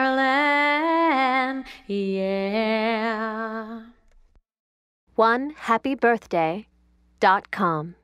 Maryland, yeah. 1HappyBirthday.com